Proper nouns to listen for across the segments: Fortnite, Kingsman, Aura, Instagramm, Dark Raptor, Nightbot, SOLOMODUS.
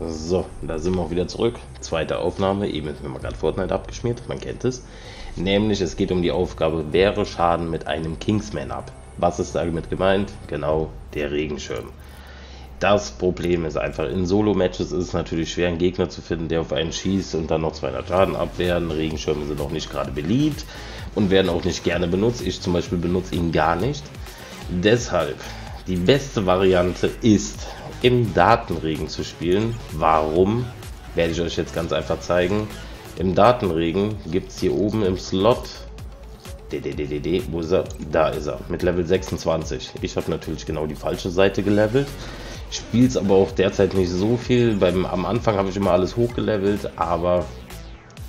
So, da sind wir auch wieder zurück. Zweite Aufnahme, eben ist mir mal gerade Fortnite abgeschmiert, man kennt es. Nämlich, es geht um die Aufgabe, wehre Schaden mit einem Kingsman ab. Was ist damit gemeint? Genau, der Regenschirm. Das Problem ist einfach, in Solo-Matches ist es natürlich schwer, einen Gegner zu finden, der auf einen schießt und dann noch 200 Schaden abwehren. Regenschirme sind auch nicht gerade beliebt und werden auch nicht gerne benutzt. Ich zum Beispiel benutze ihn gar nicht. Deshalb, die beste Variante ist, im Datenregen zu spielen. Warum? Werde ich euch jetzt ganz einfach zeigen. Im Datenregen gibt es hier oben im Slot, wo ist er? Da ist er, mit Level 26. Ich habe natürlich genau die falsche Seite gelevelt. Spiele es aber auch derzeit nicht so viel. Am Anfang habe ich immer alles hochgelevelt, aber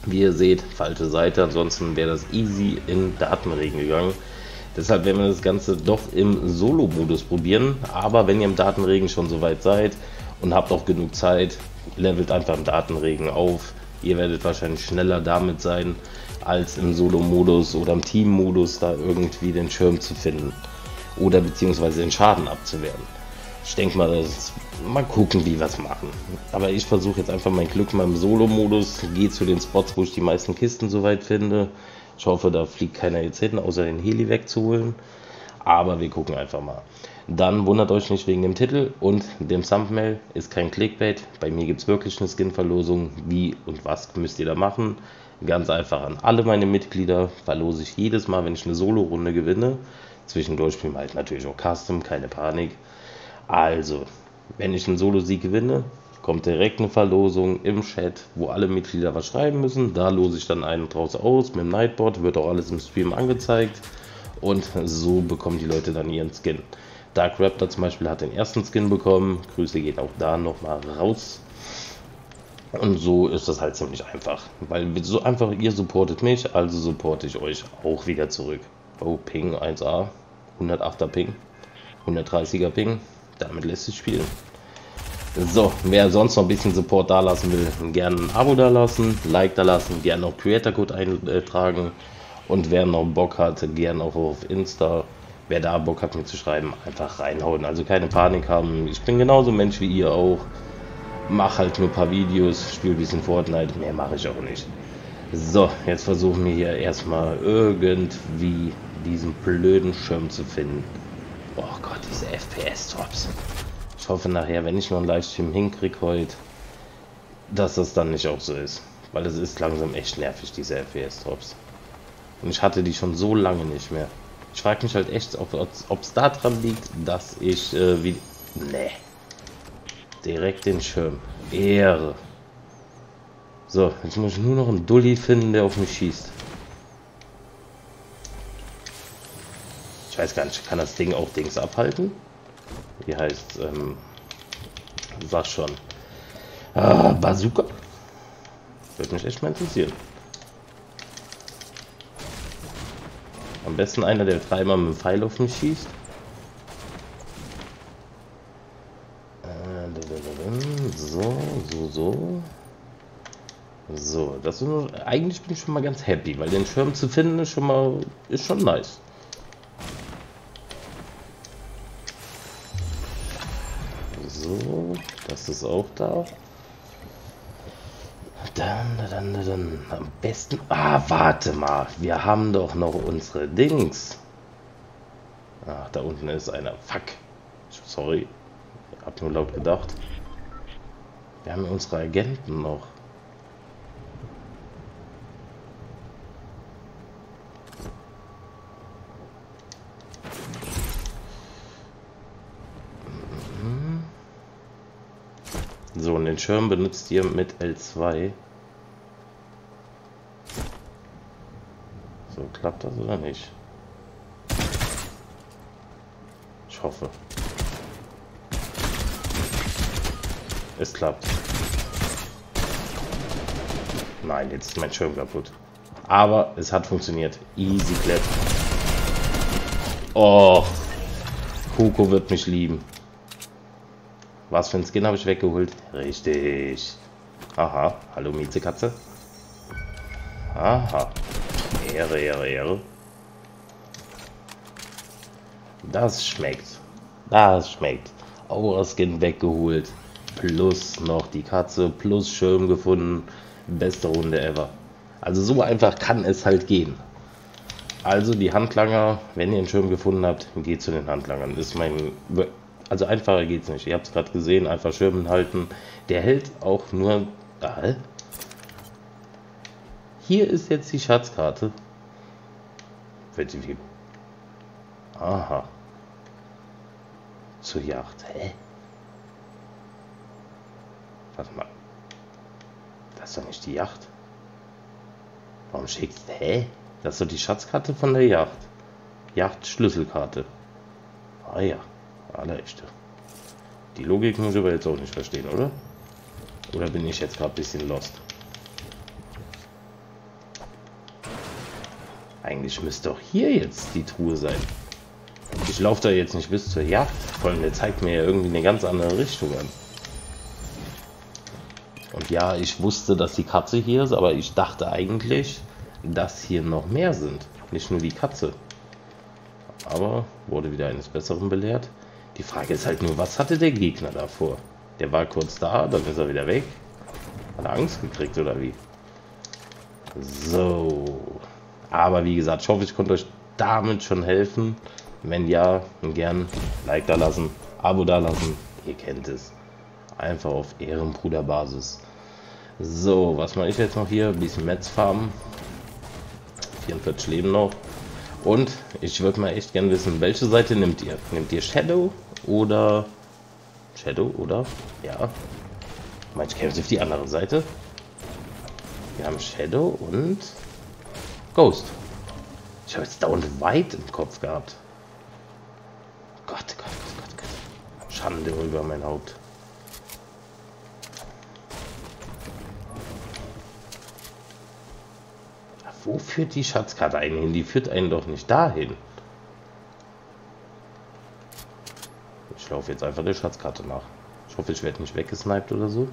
wie ihr seht, falsche Seite. Ansonsten wäre das easy in Datenregen gegangen. Deshalb werden wir das Ganze doch im Solo-Modus probieren. Aber wenn ihr im Datenregen schon so weit seid und habt auch genug Zeit, levelt einfach im Datenregen auf. Ihr werdet wahrscheinlich schneller damit sein, als im Solo-Modus oder im Team-Modus da irgendwie den Schirm zu finden. Oder beziehungsweise den Schaden abzuwehren. Ich denke mal, mal gucken, wie wir es machen. Aber ich versuche jetzt einfach mein Glück in meinem Solo-Modus. Gehe zu den Spots, wo ich die meisten Kisten soweit finde. Ich hoffe, da fliegt keiner jetzt hin, außer den Heli wegzuholen. Aber wir gucken einfach mal. Dann wundert euch nicht wegen dem Titel und dem Thumbnail. Ist kein Clickbait. Bei mir gibt es wirklich eine Skin-Verlosung. Wie und was müsst ihr da machen? Ganz einfach, an alle meine Mitglieder verlose ich jedes Mal, wenn ich eine Solo-Runde gewinne. Zwischendurch spielen wir halt natürlich auch Custom, keine Panik. Also, wenn ich einen Solo-Sieg gewinne, kommt direkt eine Verlosung im Chat, wo alle Mitglieder was schreiben müssen. Da lose ich dann einen draus aus mit dem Nightbot, wird auch alles im Stream angezeigt. Und so bekommen die Leute dann ihren Skin. Dark Raptor zum Beispiel hat den ersten Skin bekommen. Grüße gehen auch da nochmal raus. Und so ist das halt ziemlich einfach. Weil so einfach, ihr supportet mich, also supporte ich euch auch wieder zurück. Oh, Ping 1A, 108er Ping, 130er Ping. Damit lässt sich spielen. So, wer sonst noch ein bisschen Support da lassen will, gerne ein Abo da lassen, Like da lassen, gerne noch Creator Code eintragen und wer noch Bock hat, gerne auch auf Insta, wer da Bock hat mir zu schreiben, einfach reinhauen. Also keine Panik haben, ich bin genauso Mensch wie ihr auch, mach halt nur ein paar Videos, spiel ein bisschen Fortnite, mehr mache ich auch nicht. So, jetzt versuchen wir hier erstmal irgendwie diesen blöden Schirm zu finden. Oh Gott, diese FPS-Drops. Ich hoffe nachher, wenn ich noch einen Livestream hinkriege heute, dass das dann nicht auch so ist. Weil es ist langsam echt nervig, diese FPS-Drops. Und ich hatte die schon so lange nicht mehr. Ich frage mich halt echt, ob es daran liegt, dass ich wie... Nee. Direkt den Schirm. Ehre. So, jetzt muss ich nur noch einen Dulli finden, der auf mich schießt. Ich weiß gar nicht, kann das Ding auch Dings abhalten? Wie heißt, sag schon. Ah, Bazooka? Würde mich echt mal interessieren. Am besten einer, der dreimal mit dem Pfeil auf mich schießt. So. So, das ist nur, eigentlich bin ich schon mal ganz happy, weil den Schirm zu finden ist schon nice. So, das ist auch da. Dann. Am besten. Ah, warte mal. Wir haben doch noch unsere Dings. Ach, da unten ist einer. Fuck. Sorry. Hab nur laut gedacht. Wir haben unsere Agenten noch. So, und den Schirm benutzt ihr mit L2. So, klappt das oder nicht? Ich hoffe. Es klappt. Nein, jetzt ist mein Schirm kaputt. Aber es hat funktioniert. Easy clap. Oh, Coco wird mich lieben. Was für ein Skin habe ich weggeholt? Richtig. Aha. Hallo, Mietzekatze. Aha. Ehre. Das schmeckt. Aura Skin weggeholt. plus noch die Katze plus Schirm gefunden. Beste Runde ever. Also so einfach kann es halt gehen. Also die Handlanger, wenn ihr einen Schirm gefunden habt, geht zu den Handlangern. Ist mein, also einfacher geht es nicht. Ihr habt es gerade gesehen, einfach Schirmen halten. Der hält auch nur... Hier ist jetzt die Schatzkarte. Aha. Zur Jagd. Warte mal. Das ist doch nicht die Jagd. Warum schickst du? Das ist doch die Schatzkarte von der Jagd. Jagdschlüsselkarte. Ah ja. Allererste. Die Logik muss ich aber jetzt auch nicht verstehen, oder? Oder bin ich jetzt gerade ein bisschen lost? Eigentlich müsste doch hier jetzt die Truhe sein. Ich laufe da jetzt nicht bis zur Jagd. Vor allem, der zeigt mir ja irgendwie eine ganz andere Richtung an. Und ja, ich wusste, dass die Katze hier ist, aber ich dachte eigentlich, dass hier noch mehr sind. Nicht nur die Katze. Aber wurde wieder eines Besseren belehrt. Die Frage ist halt nur, was hatte der Gegner davor? Der war kurz da, dann ist er wieder weg. Hat er Angst gekriegt oder wie? So. Aber wie gesagt, ich hoffe, ich konnte euch damit schon helfen. Wenn ja, dann gern Like da lassen, Abo da lassen. Ihr kennt es. Einfach auf Ehrenbruderbasis. So, was mache ich jetzt noch hier? Ein bisschen Metz farmen. 44 Leben noch. Und ich würde mal echt gern wissen, welche Seite nehmt ihr? Nehmt ihr Shadow oder... Shadow oder? Ja. Ich kämpfe auf die andere Seite. Wir haben Shadow und... Ghost. Ich habe jetzt dauernd weit im Kopf gehabt. Gott, Gott, Gott, Gott. Schande über mein Haupt. Wo führt die Schatzkarte einen hin? Die führt einen doch nicht dahin. Ich laufe jetzt einfach der Schatzkarte nach. Ich hoffe, ich werde nicht weggesniped oder so.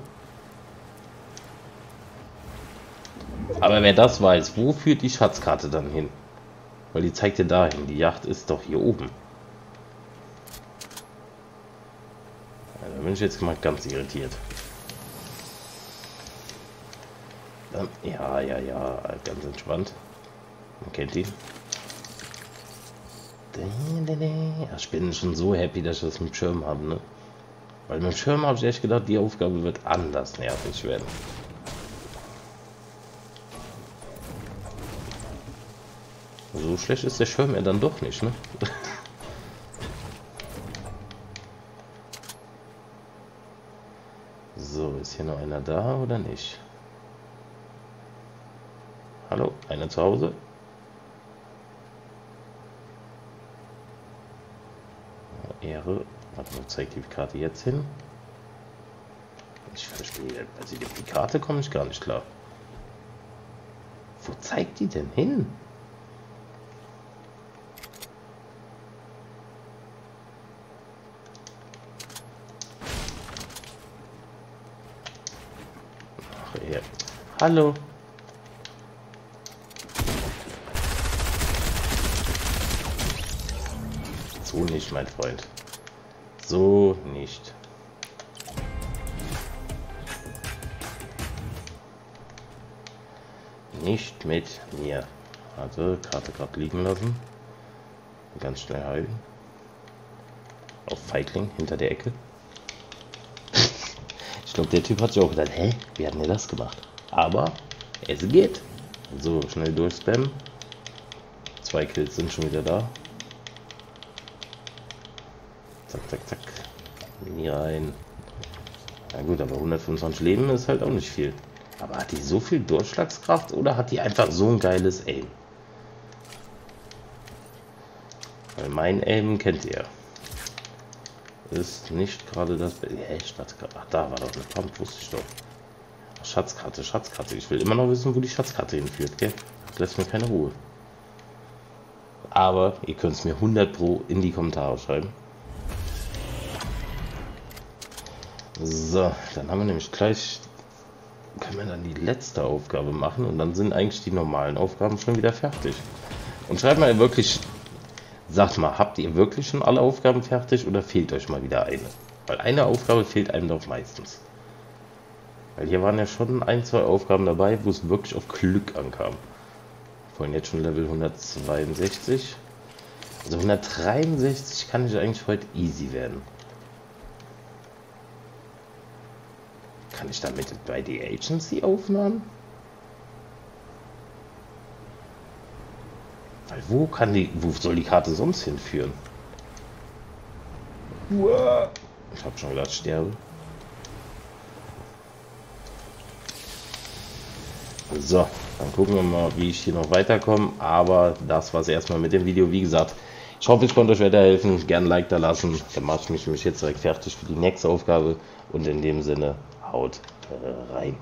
Aber wer das weiß, wo führt die Schatzkarte dann hin? Weil die zeigt ja dahin. Die Yacht ist doch hier oben. Ja, da bin ich jetzt mal ganz irritiert. Ja, ganz entspannt. Man kennt die. Ich bin schon so happy, dass ich das mit Schirm habe, ne? Weil mit Schirm habe ich echt gedacht, die Aufgabe wird anders nervig werden. So schlecht ist der Schirm ja dann doch nicht, ne? So, ist hier noch einer da oder nicht? Hallo, einer zu Hause? Ehre. Warte, wo zeigt die Karte jetzt hin? Ich verstehe. Also die Karte komme ich gar nicht klar. Wo zeigt die denn hin? Ach, Ehre. Hallo. So nicht, mein Freund. So nicht. Nicht mit mir. Also, Karte gerade liegen lassen. Ganz schnell heilen. Auf Feigling, hinter der Ecke. Ich glaube, der Typ hat sich auch gedacht, hä, wie hat denn das gemacht? Aber es geht. So, schnell durchspammen. 2 Kills sind schon wieder da. Zack, zack, zack. Mini rein. Na gut, aber 125 Leben ist halt auch nicht viel. Aber hat die so viel Durchschlagskraft oder hat die einfach so ein geiles Aim? Weil mein Aim kennt ihr. Ist nicht gerade das... Hey, Schatzkarte. Ach, da war doch eine Pump, wusste ich doch. Schatzkarte, Schatzkarte. Ich will immer noch wissen, wo die Schatzkarte hinführt, gell? Das lässt mir keine Ruhe. Aber ihr könnt es mir 100% in die Kommentare schreiben. So, dann haben wir nämlich gleich, können wir dann die letzte Aufgabe machen und dann sind eigentlich die normalen Aufgaben schon wieder fertig. Und schreibt mal wirklich, sagt mal, habt ihr wirklich schon alle Aufgaben fertig oder fehlt euch mal wieder eine? Weil eine Aufgabe fehlt einem doch meistens. Weil hier waren ja schon ein, zwei Aufgaben dabei, wo es wirklich auf Glück ankam. Vorhin jetzt schon Level 162. Also 163 kann ich eigentlich heute easy werden. Kann ich damit bei die Agency aufnehmen? Weil wo soll die Karte sonst hinführen? Uah. Ich hab schon gedacht, ich sterbe. So, dann gucken wir mal, wie ich hier noch weiterkomme. Aber das war es erstmal mit dem Video. Wie gesagt, ich hoffe, ich konnte euch weiterhelfen. Gerne ein Like da lassen. Dann mache ich mich jetzt direkt fertig für die nächste Aufgabe. Und in dem Sinne, haut rein.